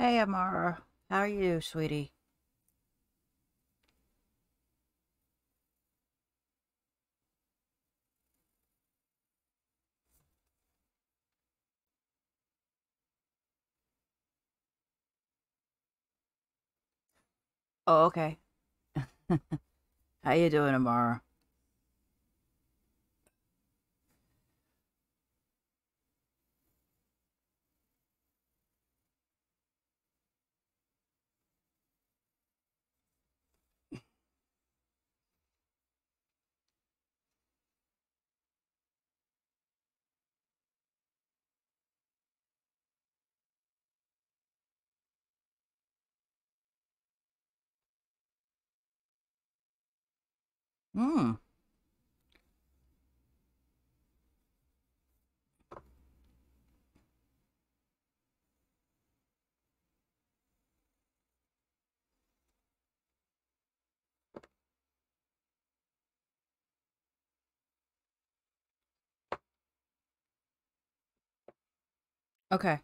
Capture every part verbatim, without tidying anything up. Hey, Amara. How are you, sweetie? Oh, okay. How you doing, Amara? Hmm. Okay.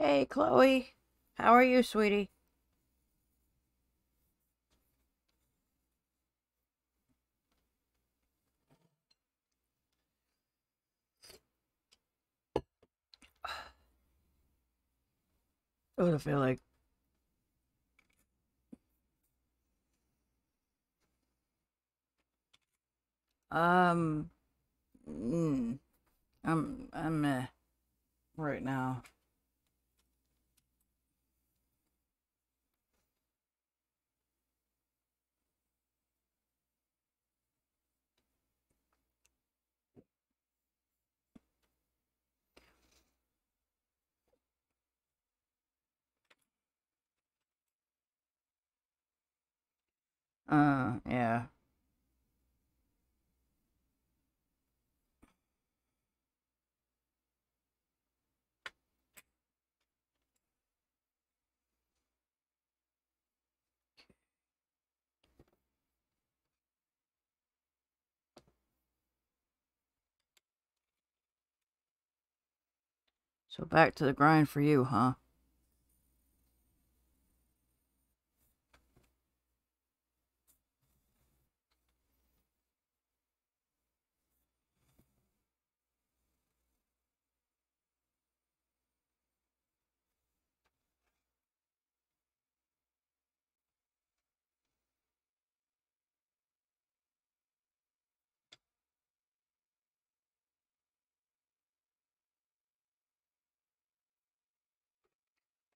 Hey, Chloe. How are you, sweetie? What do I feel like? Um, mm, I'm, I'm, uh, right now. Uh, yeah. So back to the grind for you, huh?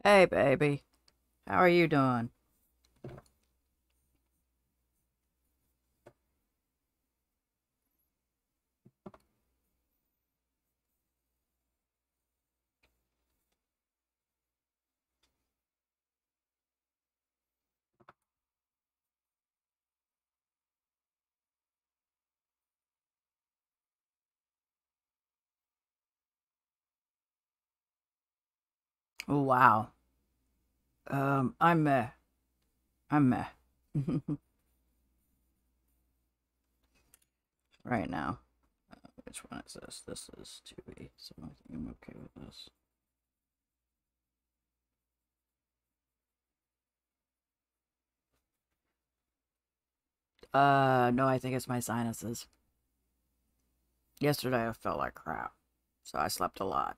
Hey, baby. How are you doing? Oh, wow. Um, I'm meh. I'm meh. Right now. Uh, which one is this? This is two B, so I think I'm okay with this. Uh, no, I think it's my sinuses. Yesterday I felt like crap, so I slept a lot.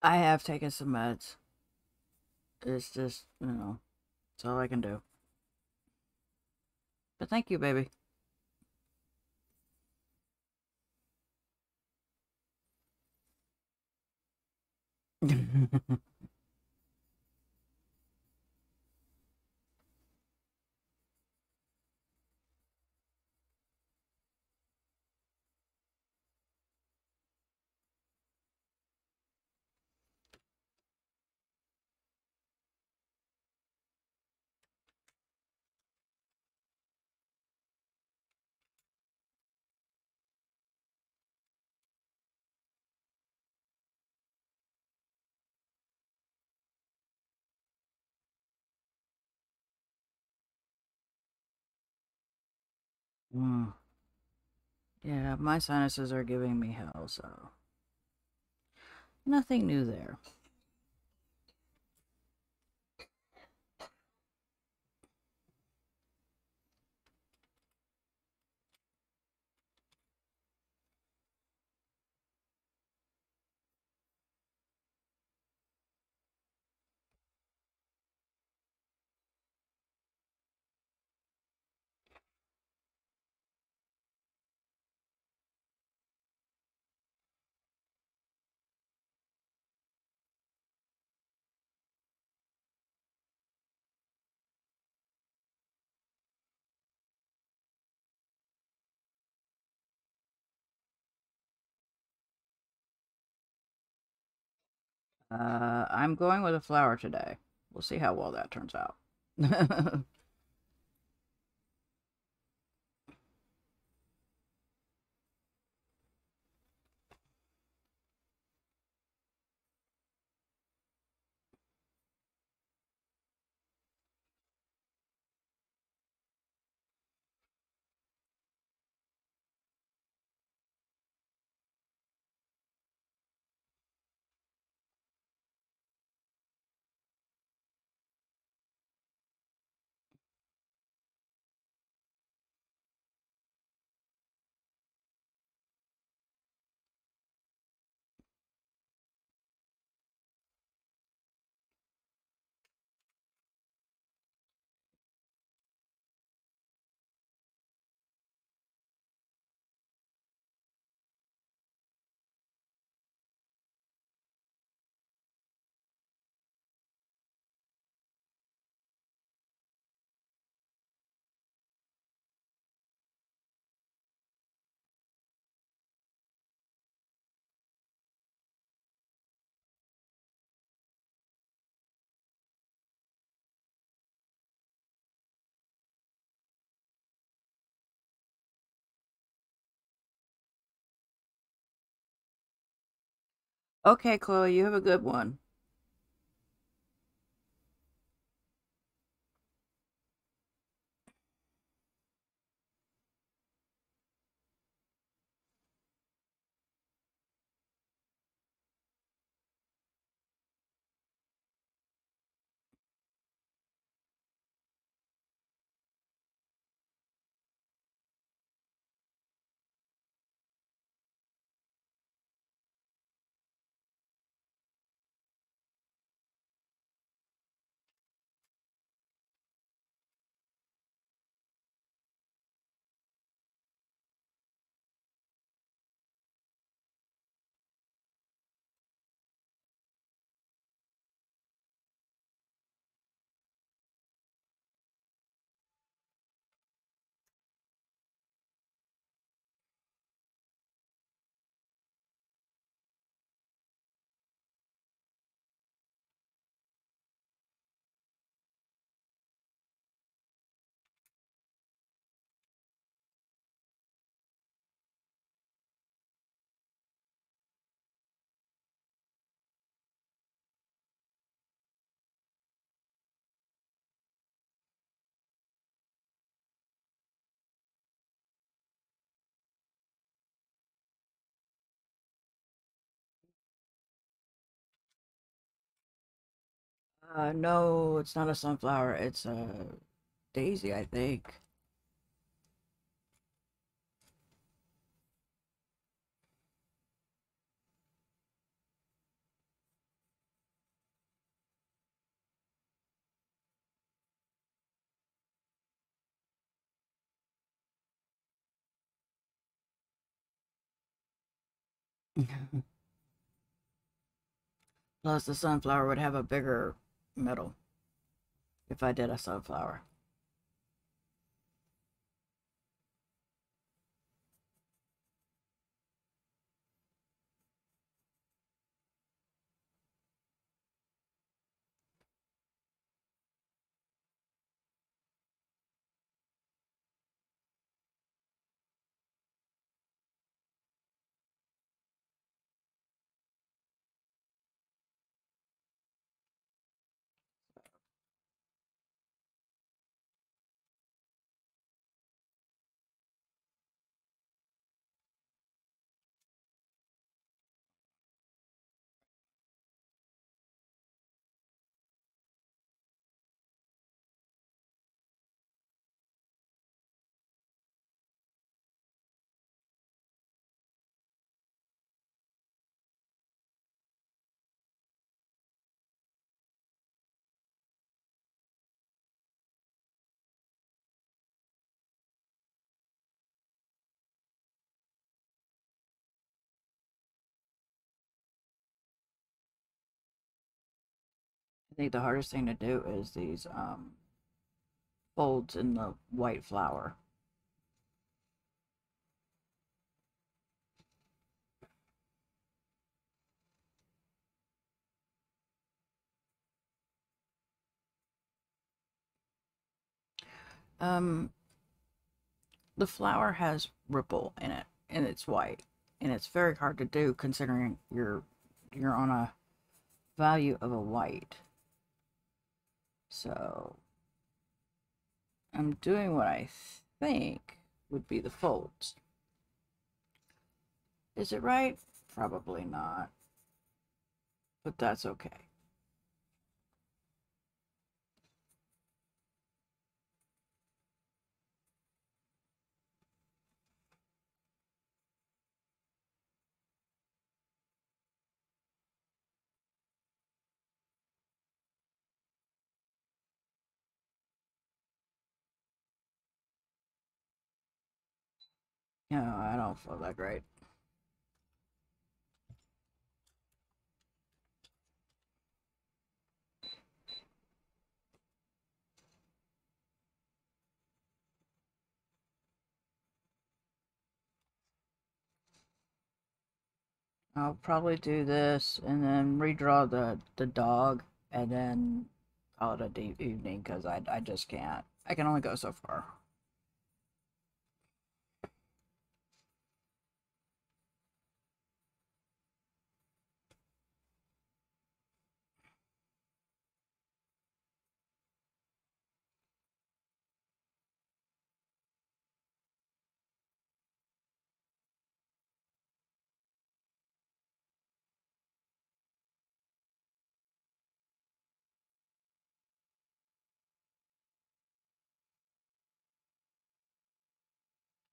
I have taken some meds. It's just, you know, it's all I can do. But thank you, baby. Mm. Yeah, my sinuses are giving me hell, so nothing new there. Uh, I'm going with a flower today. We'll see how well that turns out. Okay, Chloe, you have a good one. Uh, no, it's not a sunflower. It's a daisy, I think. Plus, the sunflower would have a bigger metal if I did a sunflower. I think the hardest thing to do is these um, folds in the white flower. Um, the flower has ripple in it, and it's white, and it's very hard to do considering you're you're on a value of a white. So, I'm doing what I think would be the folds. Is it right? Probably not. But that's okay. No, I don't feel that great. I'll probably do this and then redraw the, the dog and then call it an evening because I, I just can't. I can only go so far.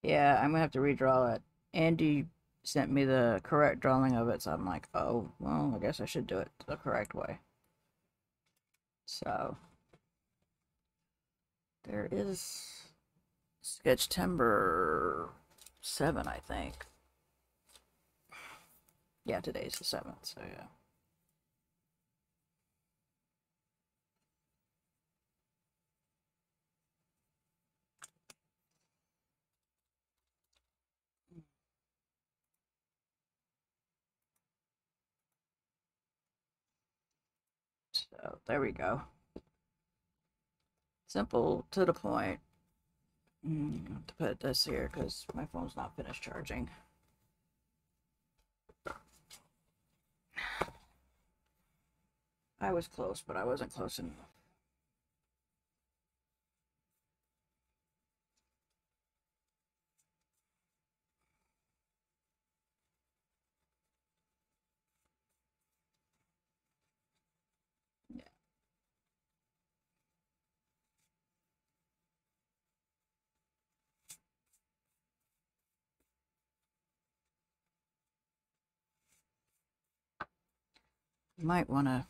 Yeah, I'm gonna have to redraw it. Andy sent me the correct drawing of it, so I'm like, oh, well, I guess I should do it the correct way. So, there is Sketchtember seven, I think. Yeah, today's the seventh, so yeah. So there we go. Simple, to the point. Mm, I have to put this here because my phone's not finished charging. I was close, but I wasn't close enough. You might want to...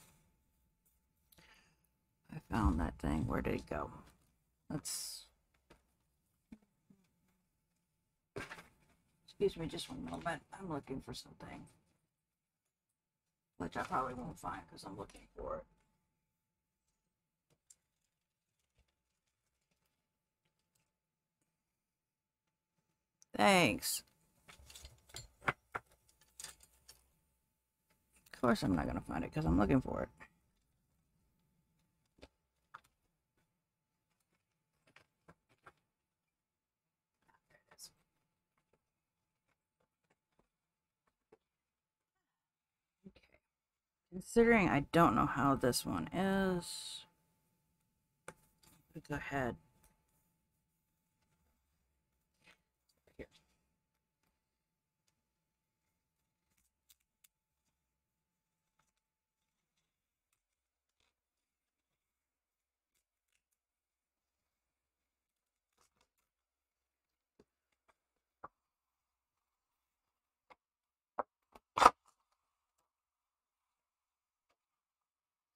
I found that thing. Where did it go? Let's... Excuse me just one moment. I'm looking for something. Which I probably won't find because I'm looking for it. Thanks. Of course I'm not going to find it because I'm looking for it. Considering I don't know how this one is, go ahead. Here.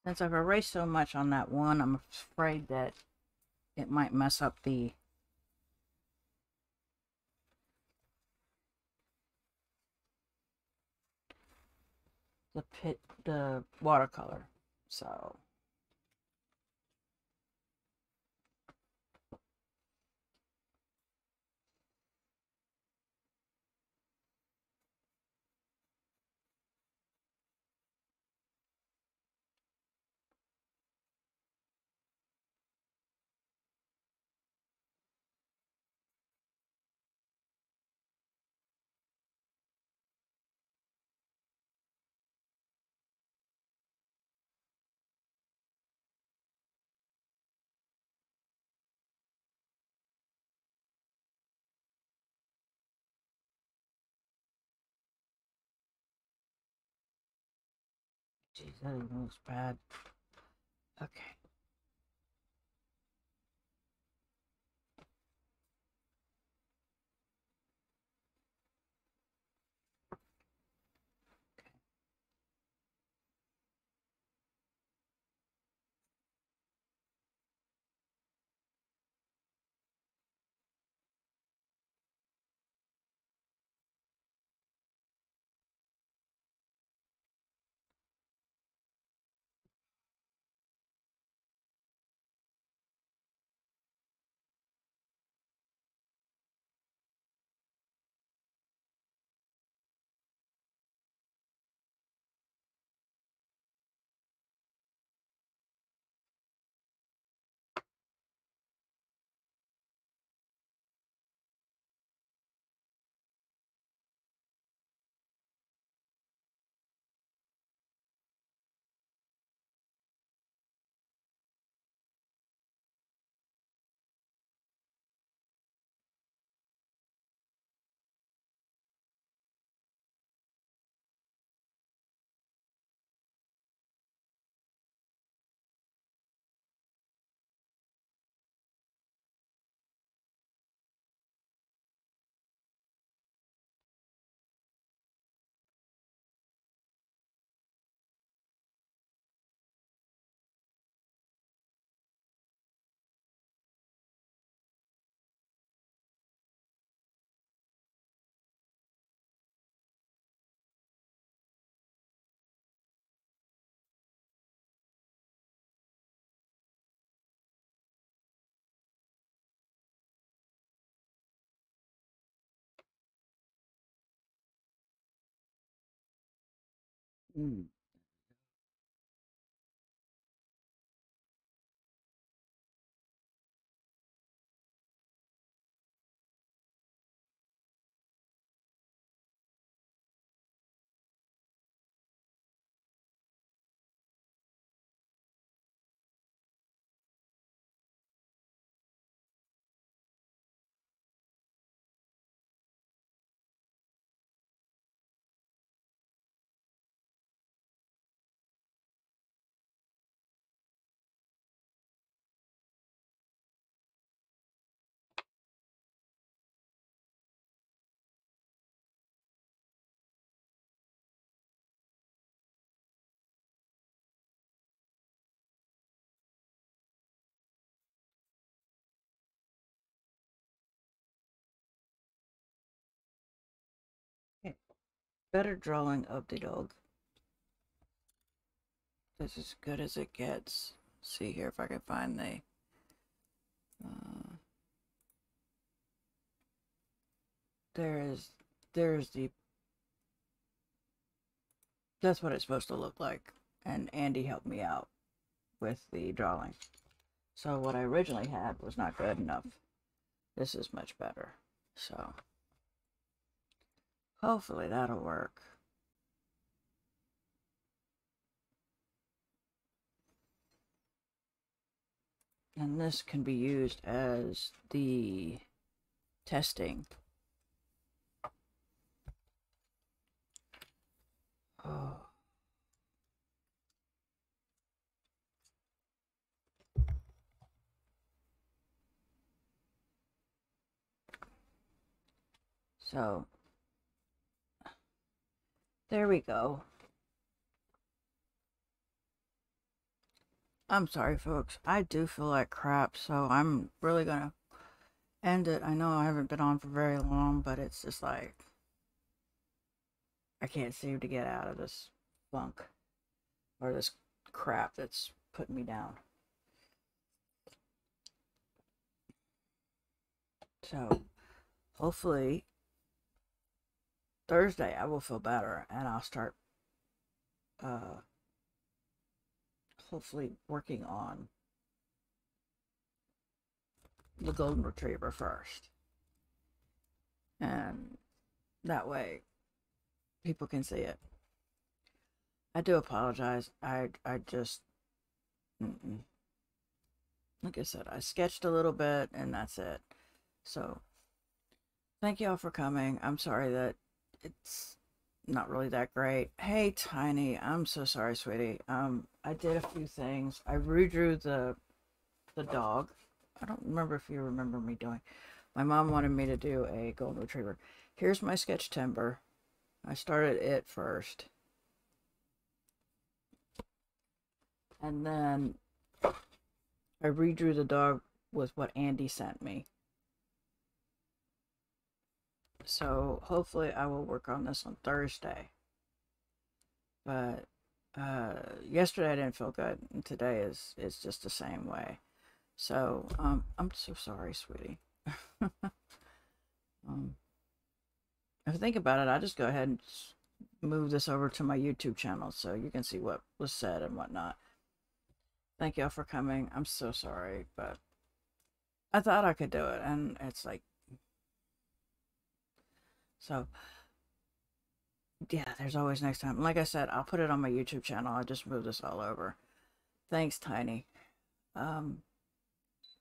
Since I've erased so much on that one, I'm afraid that it might mess up the the pit the watercolor. So jeez, that even looks bad. Okay. Okay. Mm. better drawing of the dog. That's as good as it gets. Let's see here if I can find the uh, there is there's the that's what it's supposed to look like, and Andy helped me out with the drawing. So what I originally had was not good enough. This is much better, so hopefully that'll work. And this can be used as the testing. Oh. So, there we go. I'm sorry, folks. I do feel like crap, so I'm really gonna end it. I know I haven't been on for very long, but it's just like, I can't seem to get out of this funk or this crap that's putting me down. So, hopefully Thursday I will feel better and I'll start uh, hopefully working on the Golden Retriever first, and that way people can see it. I do apologize. I, I just mm-mm. Like I said, I sketched a little bit and that's it. So thank you all for coming. I'm sorry that it's not really that great. Hey, Tiny, I'm so sorry, sweetie. Um, I did a few things. I redrew the the dog. I don't remember if you remember me doing. My mom wanted me to do a Golden Retriever. Here's my Sketchtember. I started it first. And then I redrew the dog with what Andy sent me. So hopefully I will work on this on Thursday. But uh, yesterday I didn't feel good, and today is, is just the same way. So um, I'm so sorry, sweetie. um, if I think about it, I just go ahead and move this over to my YouTube channel so you can see what was said and whatnot. Thank y'all for coming. I'm so sorry, but I thought I could do it, and it's like, so, yeah, there's always next time. Like I said, I'll put it on my YouTube channel. I'll just move this all over. Thanks, Tiny. Um,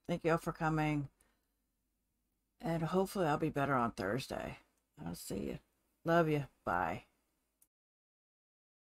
thank you all for coming. And hopefully I'll be better on Thursday. I'll see you. Love you. Bye.